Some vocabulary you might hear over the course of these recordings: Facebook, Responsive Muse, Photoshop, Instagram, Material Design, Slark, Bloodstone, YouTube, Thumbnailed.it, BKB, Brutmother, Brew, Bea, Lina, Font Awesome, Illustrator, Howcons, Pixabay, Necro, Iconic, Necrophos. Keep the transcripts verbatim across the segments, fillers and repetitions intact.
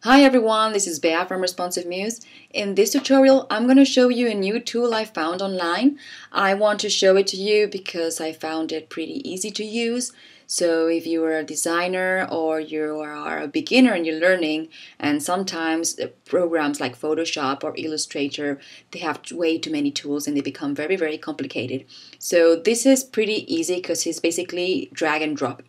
Hi everyone, this is Bea from Responsive Muse. In this tutorial I'm going to show you a new tool I found online. I want to show it to you because I found it pretty easy to use. So if you are a designer or you are a beginner and you're learning, and sometimes programs like Photoshop or Illustrator, they have way too many tools and they become very very complicated. So this is pretty easy because it's basically drag and drop.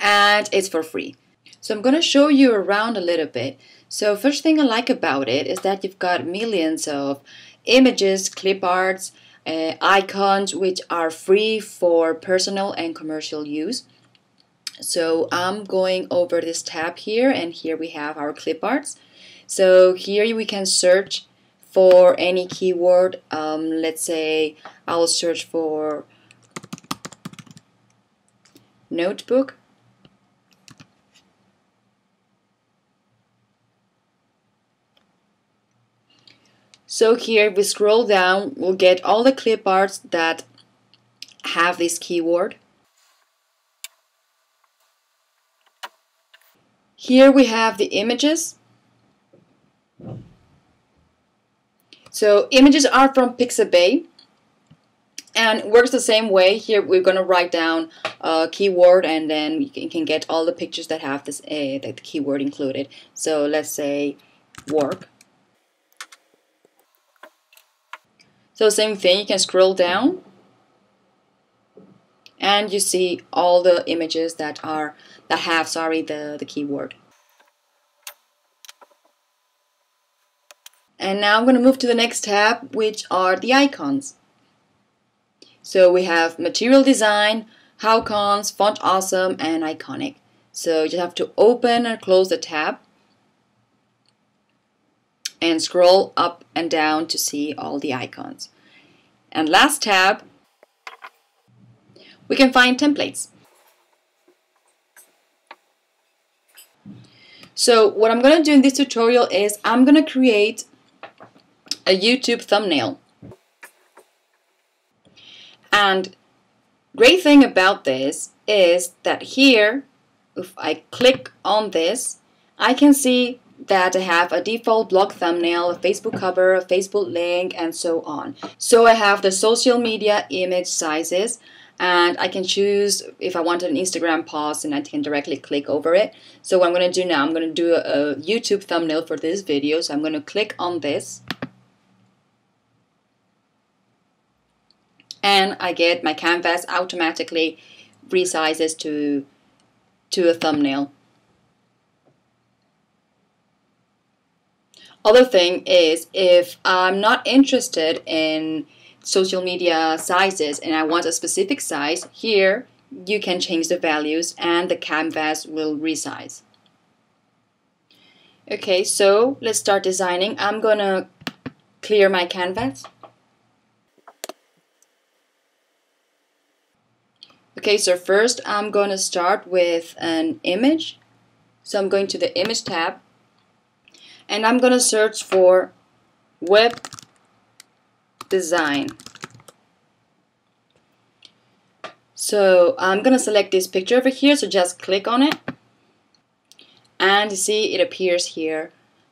And it's for free. So I'm going to show you around a little bit. So first thing I like about it is that you've got millions of images, clip arts, uh, icons, which are free for personal and commercial use. So I'm going over this tab here, and here we have our clip arts. So here we can search for any keyword. Um, let's say I'll search for notebook. So here, if we scroll down, we'll get all the clip arts that have this keyword. Here we have the images. So images are from Pixabay and works the same way. Here we're going to write down a keyword, and then you can get all the pictures that have this uh, that the keyword included. So let's say work. So same thing, you can scroll down and you see all the images that are that have sorry the, the keyword. And now I'm going to move to the next tab, which are the icons. So we have Material Design, Howcons, Font Awesome, and Iconic. So you have to open and close the tab and scroll up and down to see all the icons. And last tab, we can find templates. So what I'm going to do in this tutorial is I'm going to create a YouTube thumbnail. And great thing about this is that here, if I click on this, I can see that I have a default blog thumbnail, a Facebook cover, a Facebook link, and so on. So I have the social media image sizes, and I can choose if I want an Instagram post, and I can directly click over it. So what I'm going to do now, I'm going to do a, a YouTube thumbnail for this video. So I'm going to click on this, and I get my canvas automatically resizes to, to a thumbnail. Other thing is, if I'm not interested in social media sizes and I want a specific size, here you can change the values and the canvas will resize. Okay, so let's start designing. I'm gonna clear my canvas. Okay, so first I'm gonna start with an image. So I'm going to the image tab, and I'm going to search for web design. So I'm going to select this picture over here, so just click on it, and you see it appears here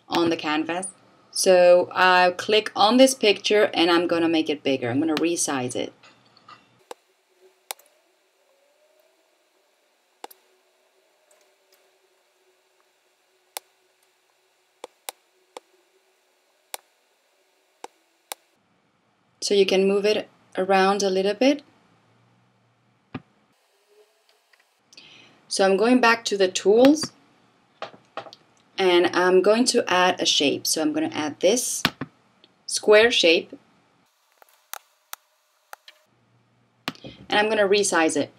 on the canvas. So I'll click on this picture and I'm going to make it bigger. I'm going to resize it. So you can move it around a little bit. So I'm going back to the tools, and I'm going to add a shape. So I'm going to add this square shape, and I'm going to resize it.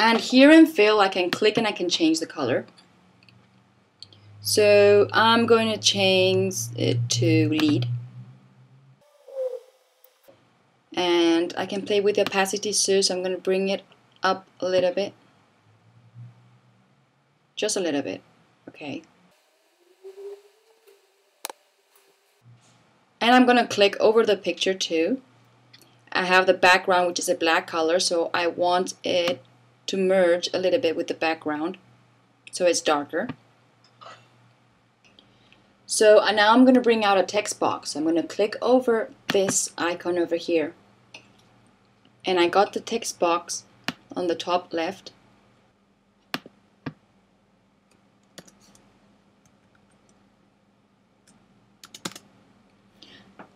And here in fill I can click and I can change the color. So I'm going to change it to lead, and I can play with the opacity, so I'm going to bring it up a little bit, just a little bit. Okay, and I'm gonna click over the picture too. I have the background, which is a black color, so I want it to merge a little bit with the background so it's darker. So uh, now I'm gonna bring out a text box. I'm gonna click over this icon over here, and I got the text box on the top left.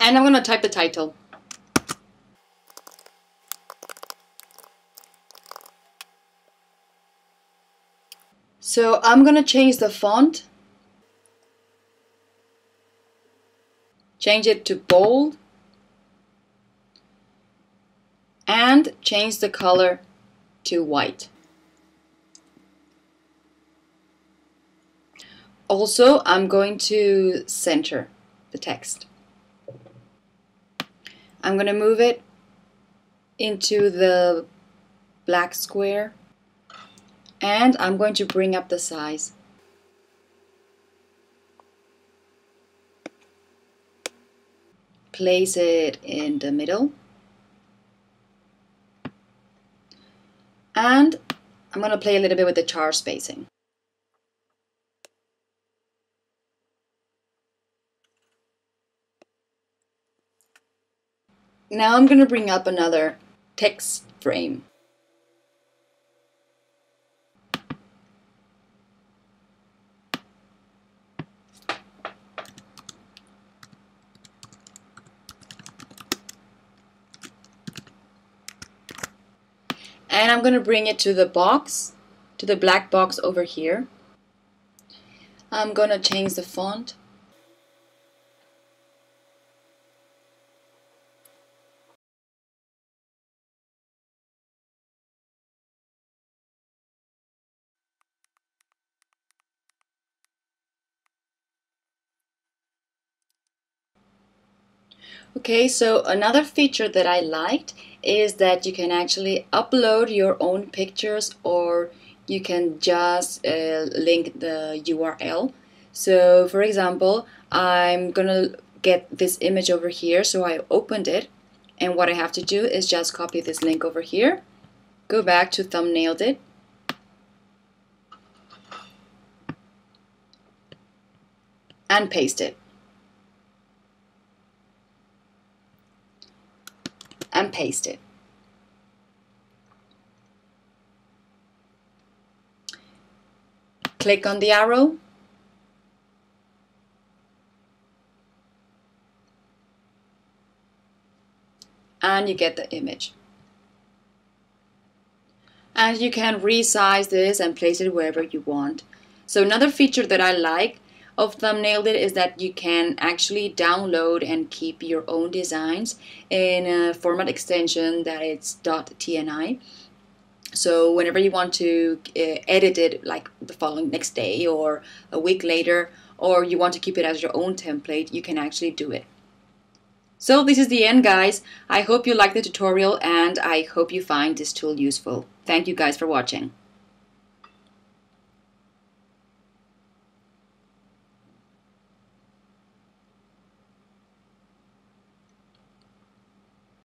And I'm going to type the title. So I'm going to change the font. Change it to bold. And change the color to white. Also, I'm going to center the text. I'm going to move it into the black square, and I'm going to bring up the size. Place it in the middle, and I'm going to play a little bit with the char spacing. Now I'm going to bring up another text frame. And I'm going to bring it to the box, to the black box over here. I'm going to change the font. Okay, so another feature that I liked is that you can actually upload your own pictures, or you can just uh, link the U R L. So for example, I'm gonna get this image over here, so I opened it, and what I have to do is just copy this link over here, go back to Thumbnailed dot it, and paste it. And paste it. Click on the arrow, and you get the image. And you can resize this and place it wherever you want. So another feature that I like of Thumbnailed dot it is that you can actually download and keep your own designs in a format extension that it's .tni. So whenever you want to uh, edit it, like the following next day or a week later, or you want to keep it as your own template, you can actually do it. So this is the end, guys. I hope you liked the tutorial, and I hope you find this tool useful. Thank you guys for watching.